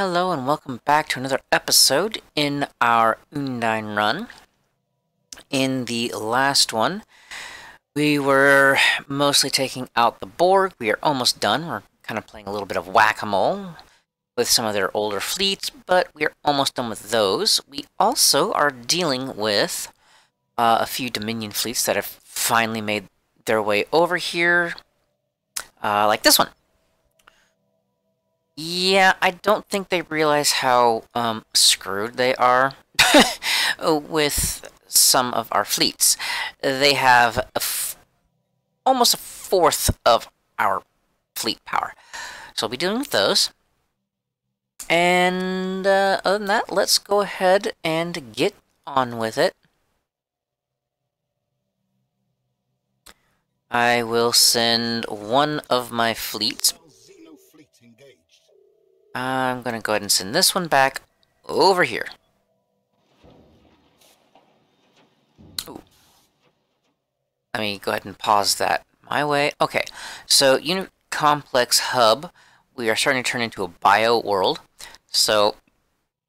Hello and welcome back to another episode in our Undine run. In the last one, we were mostly taking out the Borg. We are almost done. We're kind of playing a little bit of whack-a-mole with some of their older fleets, but we're almost done with those. We also are dealing with a few Dominion fleets that have finally made their way over here, like this one. Yeah, I don't think they realize how screwed they are with some of our fleets. They have almost a fourth of our fleet power. So we'll be dealing with those. And other than that, let's go ahead and get on with it. I will send one of my fleets. I'm going to go ahead and send this one back over here. Ooh. Let me go ahead and pause that my way. Okay, so Unicomplex Hub, we are starting to turn into a bio world. So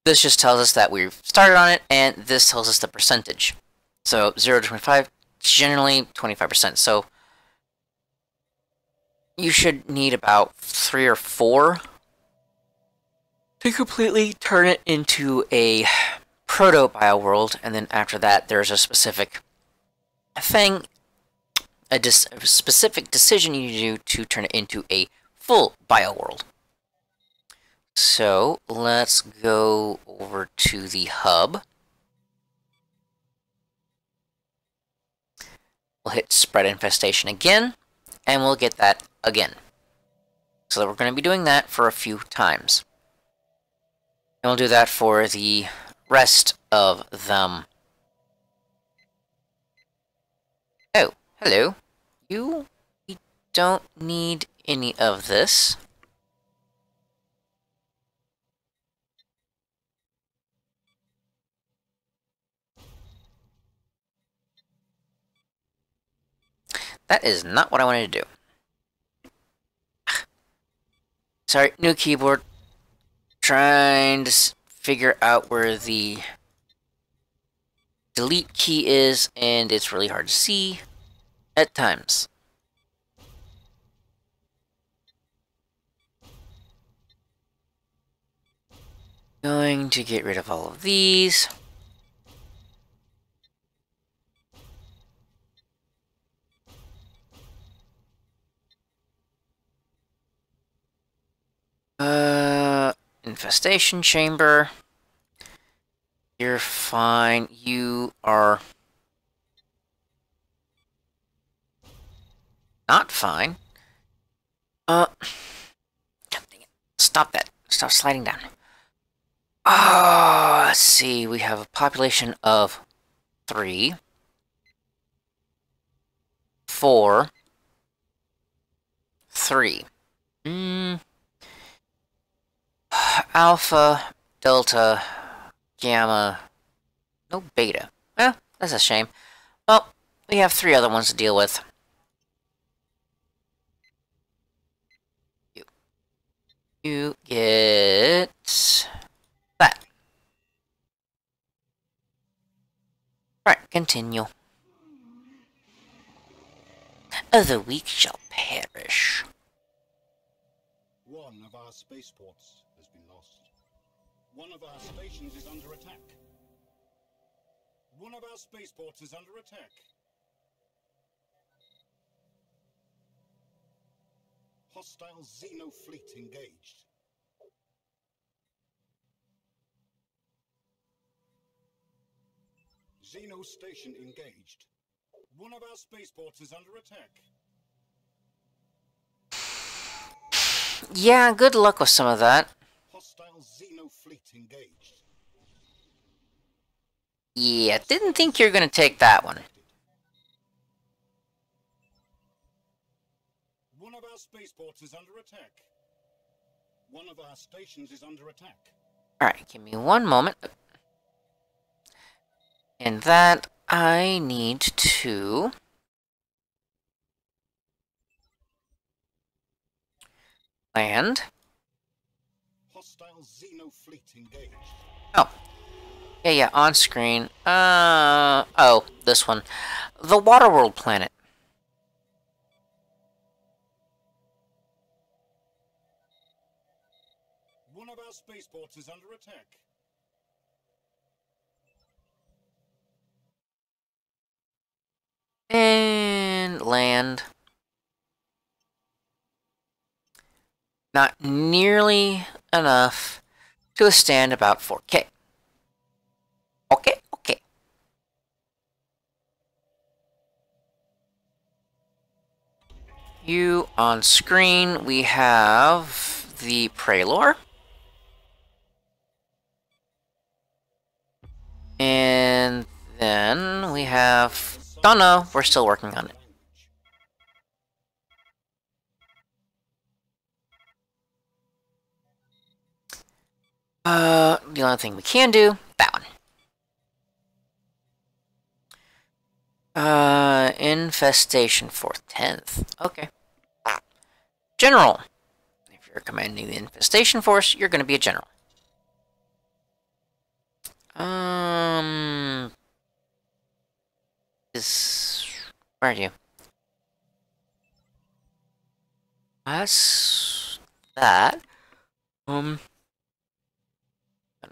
this just tells us that we've started on it, and this tells us the percentage. So 0 to 25, generally 25%. So you should need about 3 or 4 to completely turn it into a proto bioworld, and then after that there's a specific thing, a specific decision you do to turn it into a full bioworld. So let's go over to the hub. We'll hit spread infestation again, and we'll get that again. So we're going to be doing that for a few times. And we'll do that for the rest of them. Oh, hello. We don't need any of this. That is not what I wanted to do. Sorry, new keyboard. Trying to figure out where the delete key is, and it's really hard to see at times. Going to get rid of all of these. Infestation chamber. You're fine. You are not fine. Dang it. Stop that. Stop sliding down. Ah, let's see. We have a population of 3, 4, 3. Alpha, Delta, Gamma, no Beta. Well, that's a shame. Well, we have 3 other ones to deal with. You get that. Alright, continue. The weak shall perish. One of our spaceports. One of our stations is under attack. One of our spaceports is under attack. Hostile Xeno fleet engaged. Xeno station engaged. One of our spaceports is under attack. Yeah, good luck with some of that. Hostile Xeno fleet engaged. Yeah, didn't think you were going to take that one. One of our spaceports is under attack. One of our stations is under attack. Alright, give me one moment. And that I need to... land. hostile Xeno fleet engaged. Oh. Yeah, yeah, on screen. Oh, this one. The Waterworld planet. One of our spaceports is under attack. And land. Not nearly enough to withstand about 4K. Okay, okay. You on screen, we have the Prelor. And then we have... Don't know, we're still working on it. The only thing we can do, that one. Infestation 4th, 10th. Okay. General. If you're commanding the infestation force, you're gonna be a general. Where are you? That's that. Gonna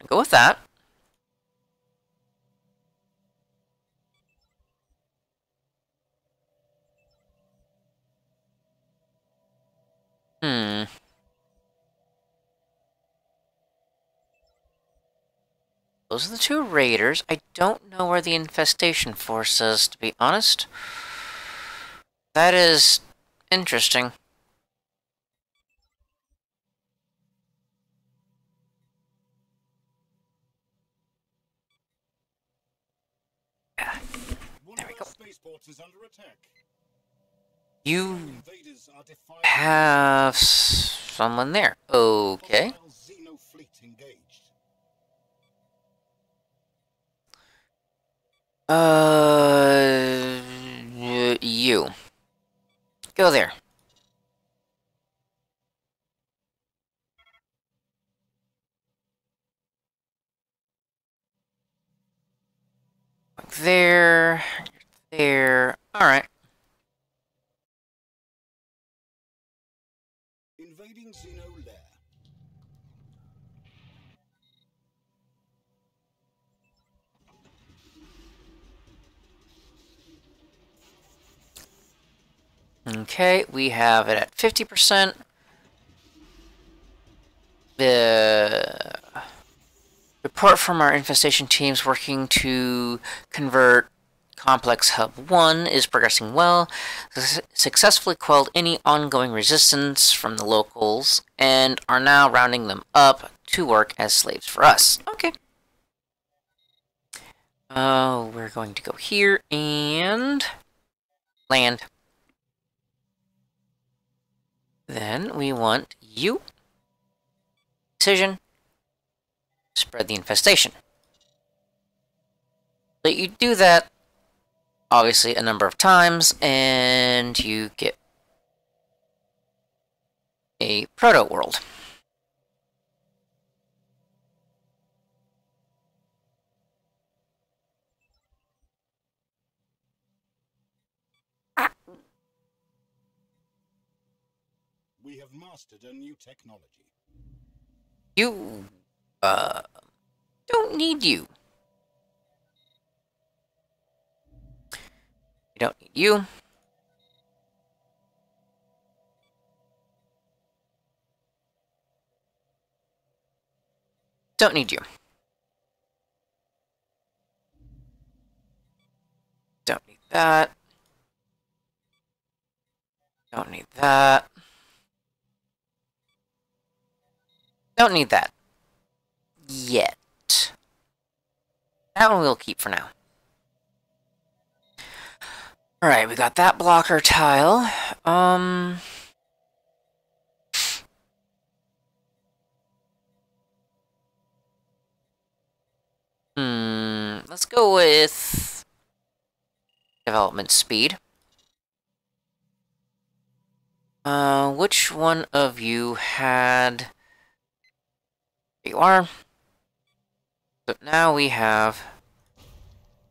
go with that. Those are the two raiders. I don't know where the infestation force is, to be honest. That is interesting. Yeah. There we go. You have someone there. Okay. You. Go there. Like there. There. Alright. Invading Xeno Lair. Okay, we have it at 50%. The report from our infestation teams working to convert Complex Hub 1 is progressing well. Successfully quelled any ongoing resistance from the locals and are now rounding them up to work as slaves for us. Okay. We're going to go here and land. Then we want you. Decision. Spread the infestation. But you do that, obviously, a number of times, and you get a proto world. We have mastered a new technology. You, don't need you. We don't need you. Don't need you. Don't need that. Don't need that. Don't need that. Yet. That one we'll keep for now. Alright, we got that blocker tile. Let's go with development speed. Which one of you had you are. So now we have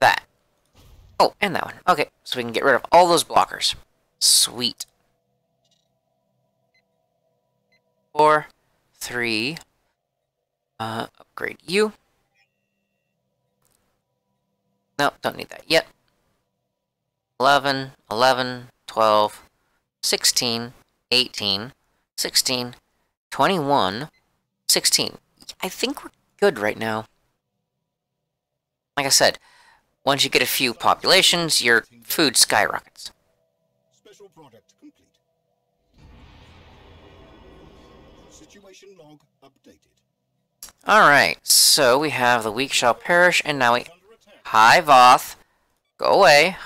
that. Oh, and that one. Okay, so we can get rid of all those blockers. Sweet. 4, 3. Upgrade you. Nope, don't need that yet. 11, 11, 12, 16, 18, 16, 21, 16. I think we're good right now. Like I said, once you get a few populations, your food skyrockets. Special product complete. Situation log updated. Alright, so we have the weak shall perish, and now we... Hi, Voth. Go away.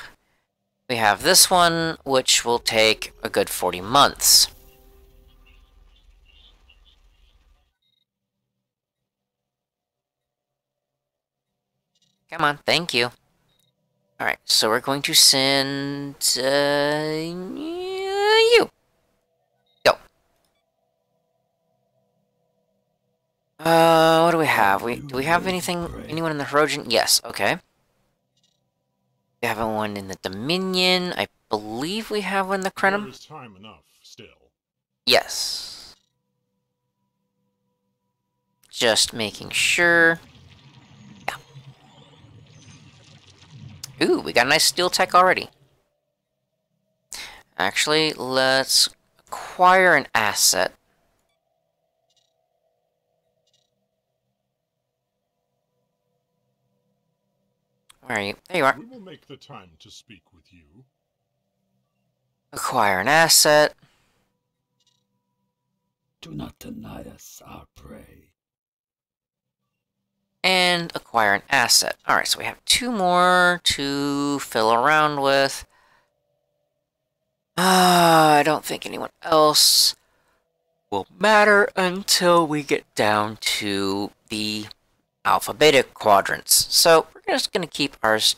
We have this one, which will take a good 40 months. Come on, thank you. Alright, so we're going to send... you. Go. What do we have? Do we have anything... anyone in the Hirogen? Yes, okay. We have one in the Dominion. I believe we have one in the Krenim. There is time enough still. Yes. Just making sure. Yeah. Ooh, we got a nice steel tech already. Actually, let's acquire an asset. Where are you? There you are. We will make the time to speak with you. Acquire an asset. Do not deny us our prey. And acquire an asset. Alright, so we have two more to fill around with. I don't think anyone else will matter until we get down to the alpha beta quadrants. So we're just going to keep ours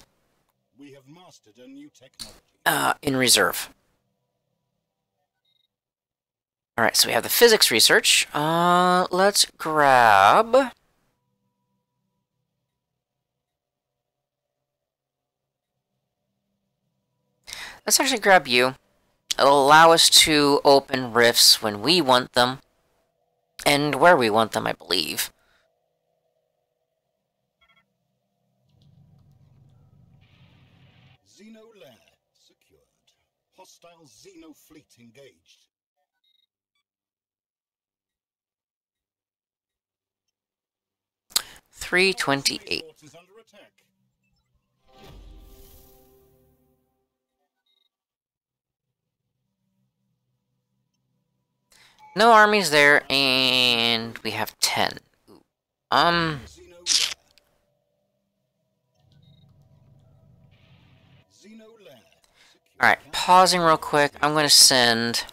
in reserve. Alright, so we have the physics research. Let's grab... Let's actually grab you. It'll allow us to open rifts when we want them. And where we want them, I believe. Hostile Xeno fleet engaged. $328. No armies there, and we have 10. Ooh. Alright, pausing real quick, I'm going to send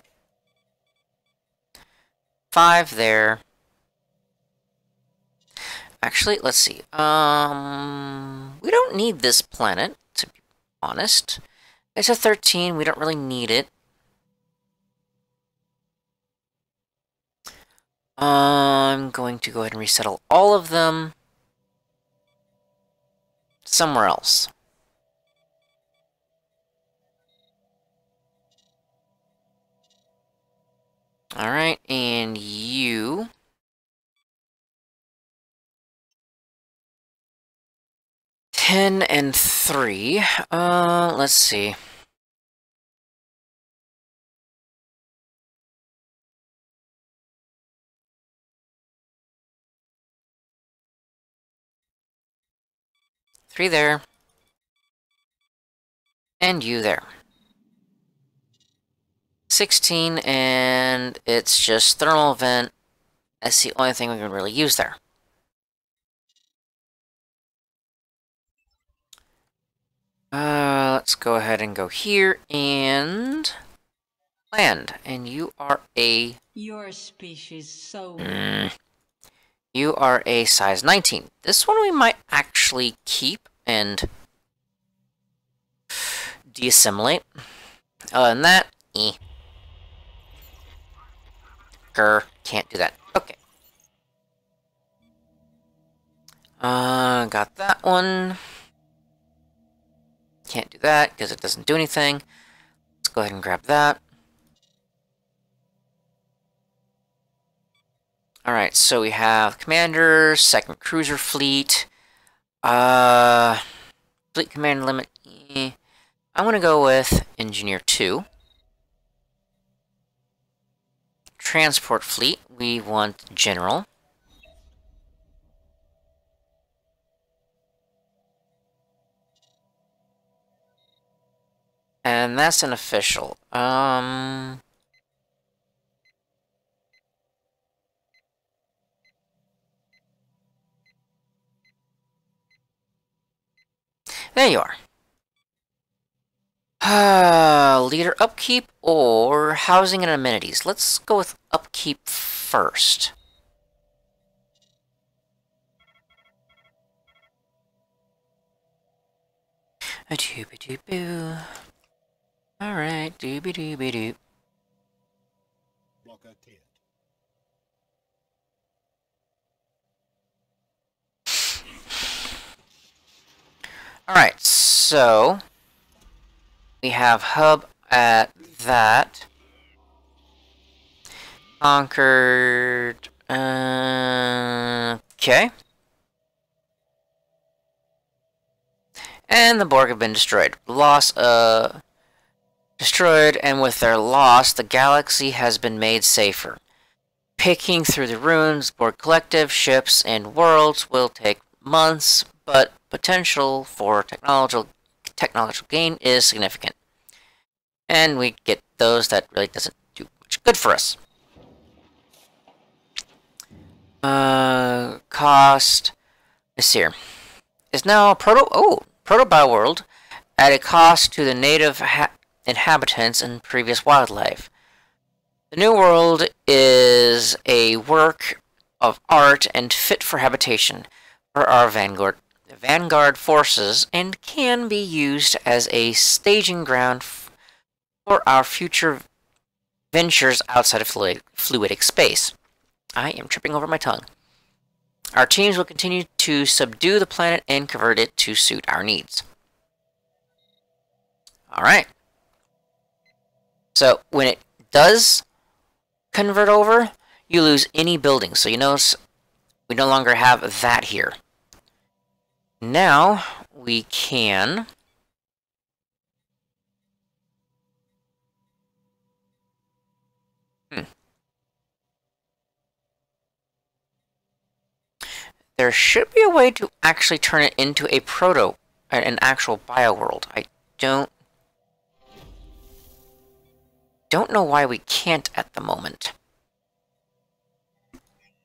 5 there. Actually, let's see. We don't need this planet, to be honest. It's a 13, we don't really need it. I'm going to go ahead and resettle all of them somewhere else. Alright, and you... $10 and $3. Let's see. $3 there. And you there. 16, and it's just thermal vent. That's the only thing we can really use there. Let's go ahead and go here and land. And you are a... Your species so... You are a size 19. This one we might actually keep and deassimilate. Other than that, eh. Grr, can't do that. Okay. Got that one. Can't do that because it doesn't do anything. Let's go ahead and grab that. Alright, so we have Commander, Second Cruiser Fleet, Fleet Command Limit E. I'm going to go with Engineer 2. Transport Fleet, we want General. And that's an official. There you are. Leader upkeep or housing and amenities. Let's go with upkeep first. A doobie doo boo. All right, doobie doobie doo. Block out here. Alright, so we have hub at that. Conquered. Okay. And the Borg have been destroyed. Destroyed, and with their loss, the galaxy has been made safer. Picking through the ruins, Borg collective, ships, and worlds will take months, but potential for technological gain is significant. And we get those that really doesn't do much good for us. Cost is here. Is now proto bioworld at a cost to the native inhabitants and previous wildlife. The new world is a work of art and fit for habitation for our Vanguard forces, and can be used as a staging ground for our future ventures outside of fluidic space. I am tripping over my tongue. Our teams will continue to subdue the planet and convert it to suit our needs. Alright. So, when it does convert over, you lose any building. So you notice we no longer have that here. Now we can There should be a way to actually turn it into an actual bioworld. I don't know why we can't at the moment.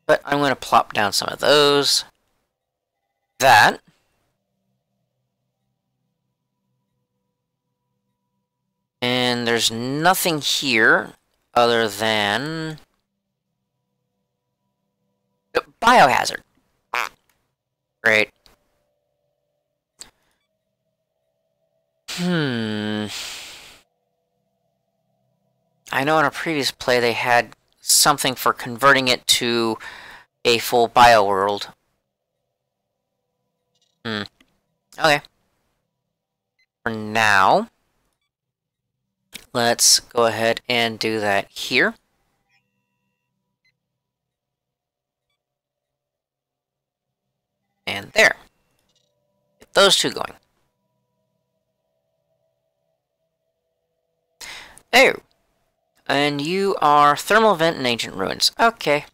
But I'm going to plop down some of those. That. And there's nothing here other than biohazard. Great. I know in our previous play they had something for converting it to a full bioworld. Okay. For now, let's go ahead and do that here. And there. Get those two going. Oh! And you are Thermal Vent and Ancient Ruins. Okay.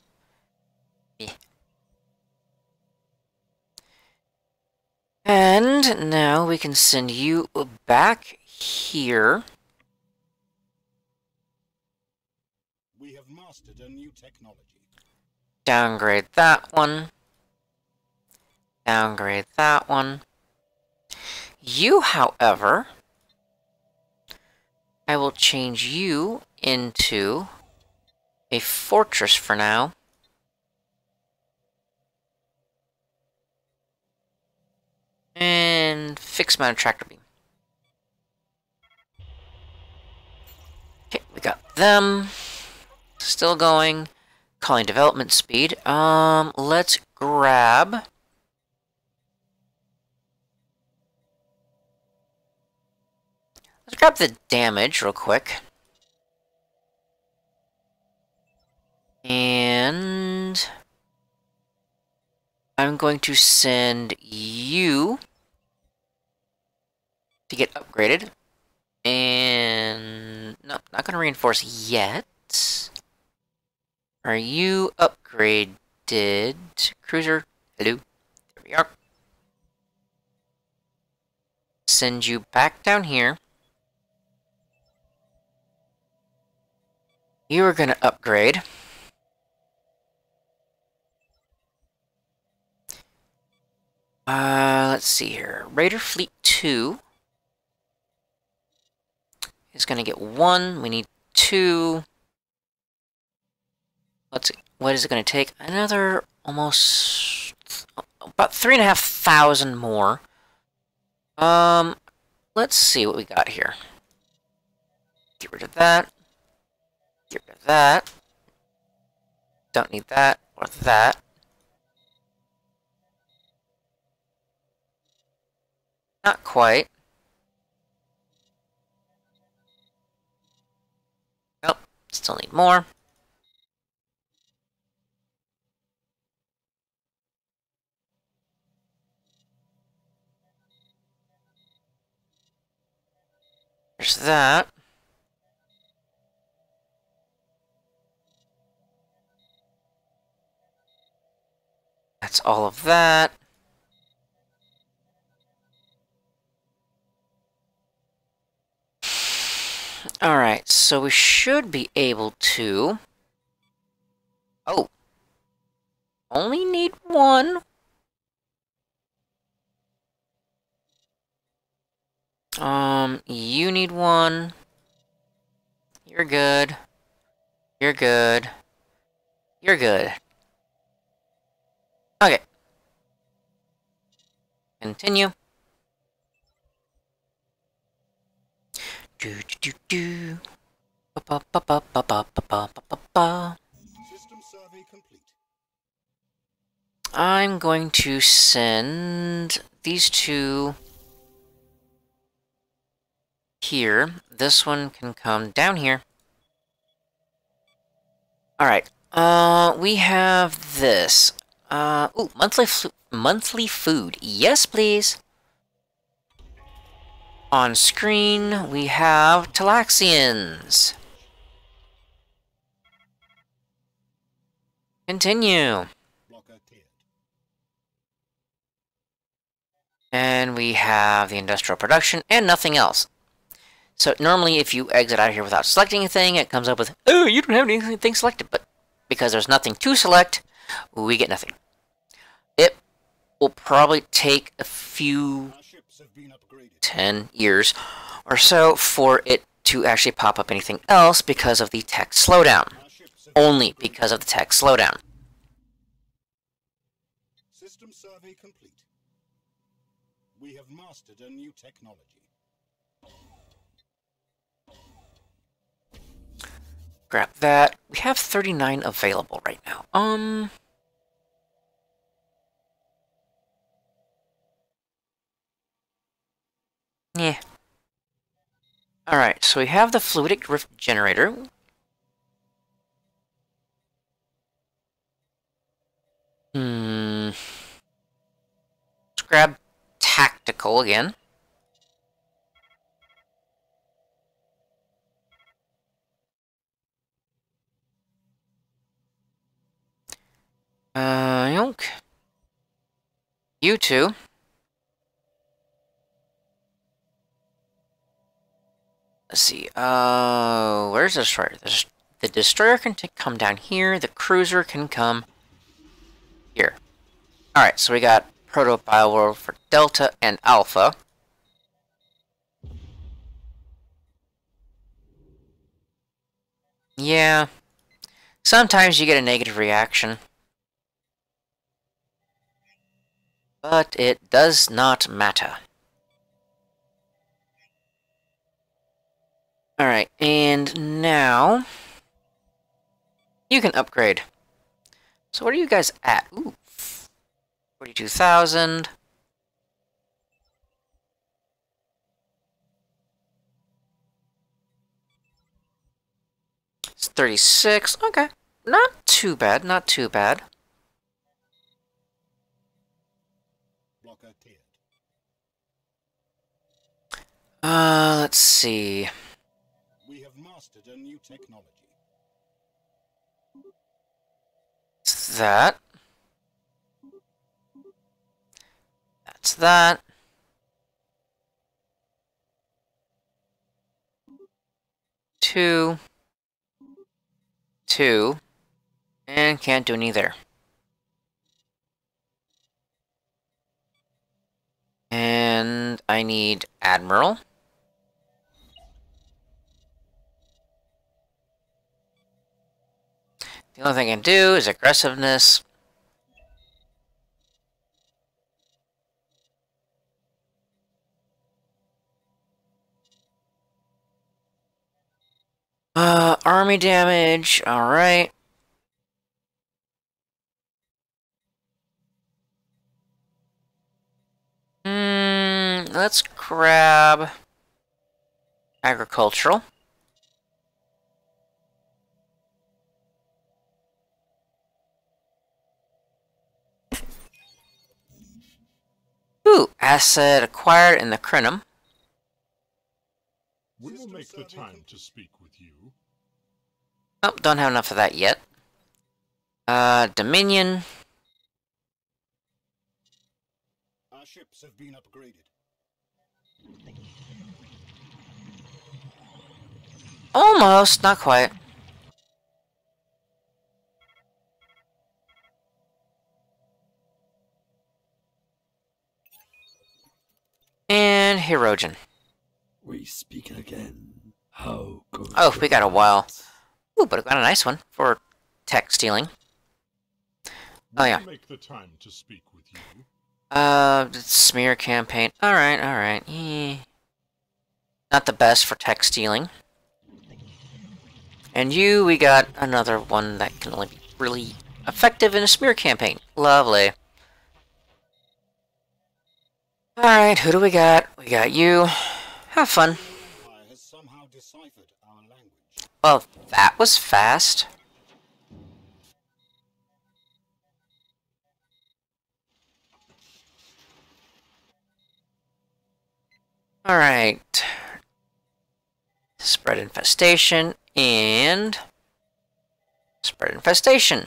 And now we can send you back here. We have mastered a new technology. Downgrade that one. Downgrade that one. You, however, I will change you into a fortress for now. And fix my tractor beam. Okay, we got them. Still going. Calling development speed. Let's grab Let's grab the damage real quick. And I'm going to send you to get upgraded. And no, not going to reinforce yet. Are you upgraded? Cruiser, hello. There we are. Send you back down here. You are going to upgrade. Let's see here. Raider Fleet 2 is going to get 1. We need 2. Let's see. What is it going to take? Another almost about 3,500 more. Let's see what we got here. Get rid of that. Get rid of that. Don't need that or that. Not quite. Nope, still need more. There's that. That's all of that. Alright, so we should be able to... Oh! Only need 1. You need 1. You're good. You're good. You're good. Okay. Continue. Do do do do. Ba ba ba ba ba ba ba ba ba. System survey complete. I'm going to send these two here. This one can come down here. All right. We have this. Ooh, monthly food. Yes, please. On screen, we have Talaxians. Continue. And we have the industrial production and nothing else. So normally if you exit out of here without selecting anything, it comes up with, oh, you don't have anything selected. But because there's nothing to select, we get nothing. It will probably take a few... 10 years or so for it to actually pop up anything else because of the tech slowdown. Only because of the tech slowdown. System survey complete. We have mastered a new technology. Grab that. We have 39 available right now. Yeah. Alright, so we have the fluidic rift generator. Let's grab tactical again. Yonk. You two. Let's see, where's the destroyer? The destroyer can come down here, the cruiser can come here. Alright, so we got proto bioworld for Delta and Alpha. Yeah, sometimes you get a negative reaction. But it does not matter. Alright, and now you can upgrade. So what are you guys at? Ooh, 42,000. 36. Okay. Not too bad, not too bad. Let's see. We have mastered a new technology. It's that. That's that. Two. Two. And can't do neither. And I need Admiral. The only thing I can do is aggressiveness. Army damage, alright. Let's grab agricultural. Ooh, asset acquired in the Krenim. We will make the time to speak with you. Oh, don't have enough of that yet. Dominion. Our ships have been upgraded. Almost, not quite. And Hirogen. We speak again. How good. Oh, we got a while. Ooh, but I got a nice one for tech stealing. Oh yeah. Make the time to speak with you. Smear campaign. Alright, alright. Eh. Not the best for tech stealing. And you, we got another one that can only be really effective in a smear campaign. Lovely. Alright, who do we got? We got you. Have fun. Well, that was fast. Alright. Spread infestation and spread infestation.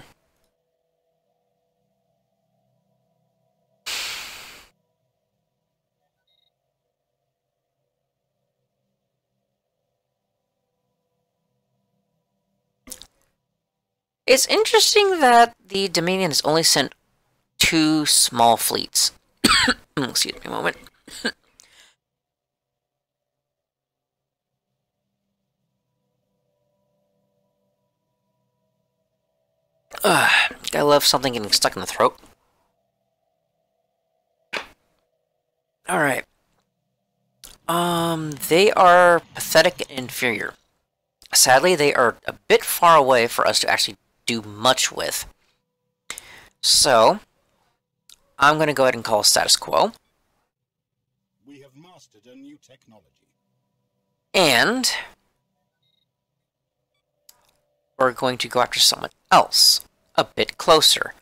It's interesting that the Dominion has only sent 2 small fleets. Excuse me a moment. I love something getting stuck in the throat. Alright. They are pathetic and inferior. Sadly, they are a bit far away for us to actually do much with. So, I'm going to go ahead and call status quo. We have mastered a new technology. And we're going to go after someone else a bit closer.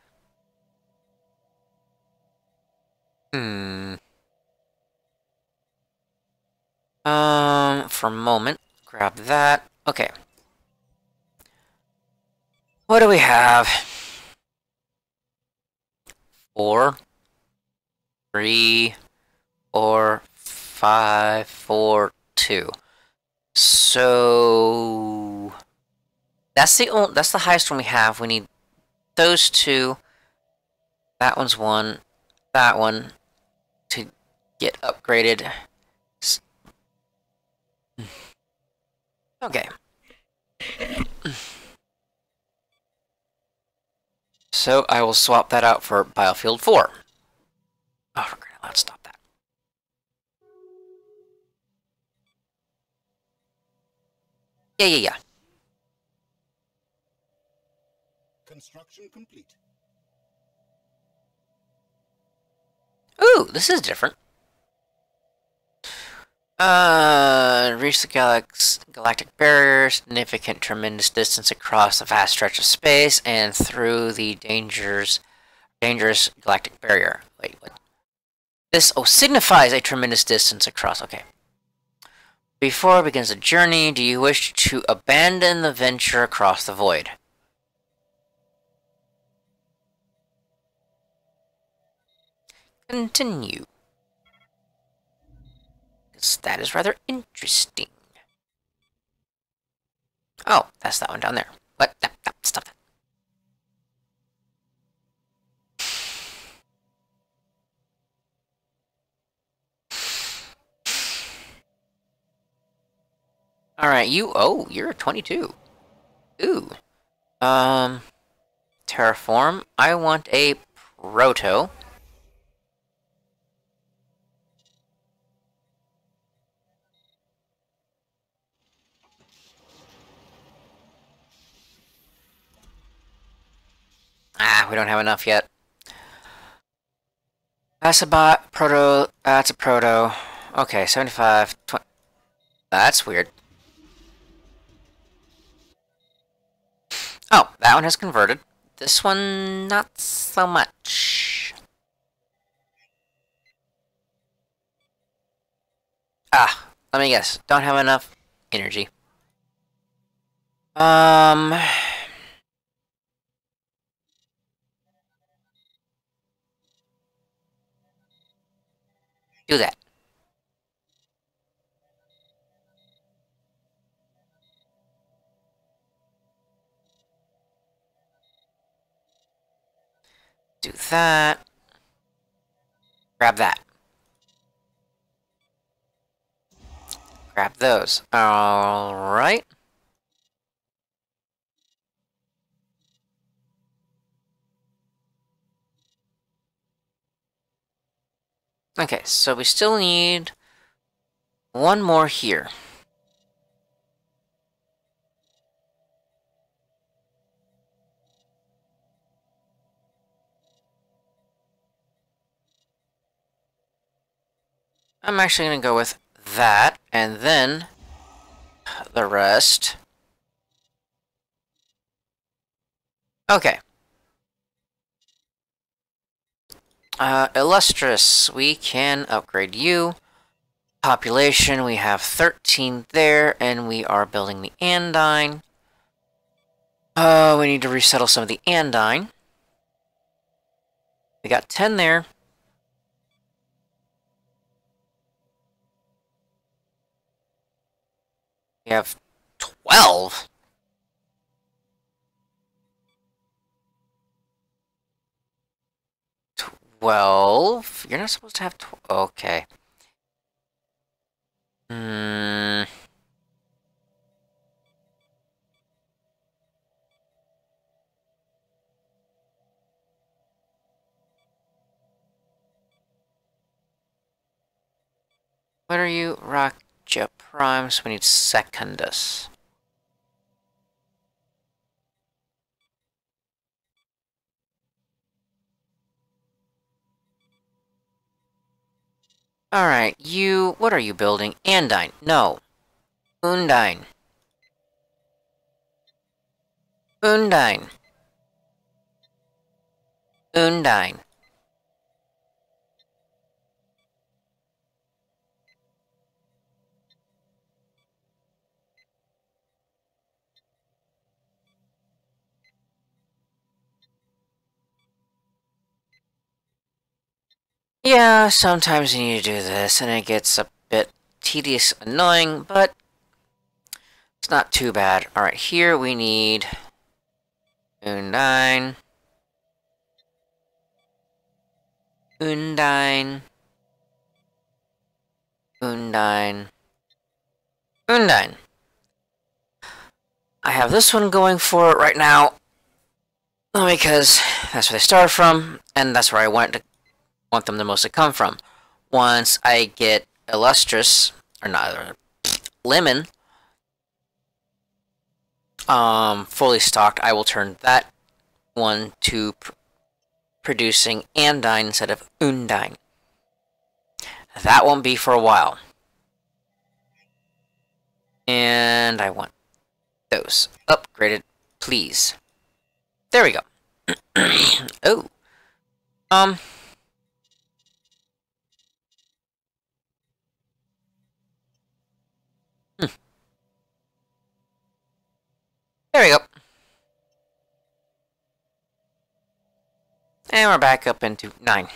For a moment, grab that. Okay. What do we have? 4, 3, 4, 5, 4, 2. So that's the only, that's the highest one we have. We need those 2. That one's 1. That one to get upgraded. Okay. So I will swap that out for Biofield 4. Oh, for crying out loud, stop that. Yeah. Construction complete. Ooh, this is different. Reach the galactic barrier, significant tremendous distance across the vast stretch of space and through the dangerous galactic barrier. Wait, what? This, oh, signifies a tremendous distance across, okay. Before it begins the journey, do you wish to abandon the venture across the void? Continue. Because that is rather interesting. Oh, that's that one down there. What? That stuff. Alright, you're 22. Ooh. Terraform. I want a proto. Ah, we don't have enough yet. That's a bot, proto, that's a proto. Okay, 75, 20. That's weird. Oh, that one has converted. This one, not so much. Ah, let me guess. Don't have enough energy. Do that. Do that. Grab that. Grab those. Alright. Okay, so we still need one more here. I'm actually going to go with that, and then the rest. Okay. Illustrious, we can upgrade you. Population, we have 13 there, and we are building the Undine. We need to resettle some of the Undine. We got 10 there. We have 12. You're not supposed to have 12. Okay. What are you, Rockja Primus? We need Secundus. Alright, you... What are you building? Undine. No. Undine. Undine. Undine. Yeah, sometimes you need to do this, and it gets a bit tedious, annoying, but it's not too bad. Alright, here we need Undine. Undine. Undine. Undine. I have this one going for it right now, because that's where they start from, and that's where I want them the most to come from. Once I get Lemon fully stocked, I will turn that one to producing Undine instead of Undine. That won't be for a while. and I want those upgraded, please. There we go. Oh. There we go. And we're back up into 9.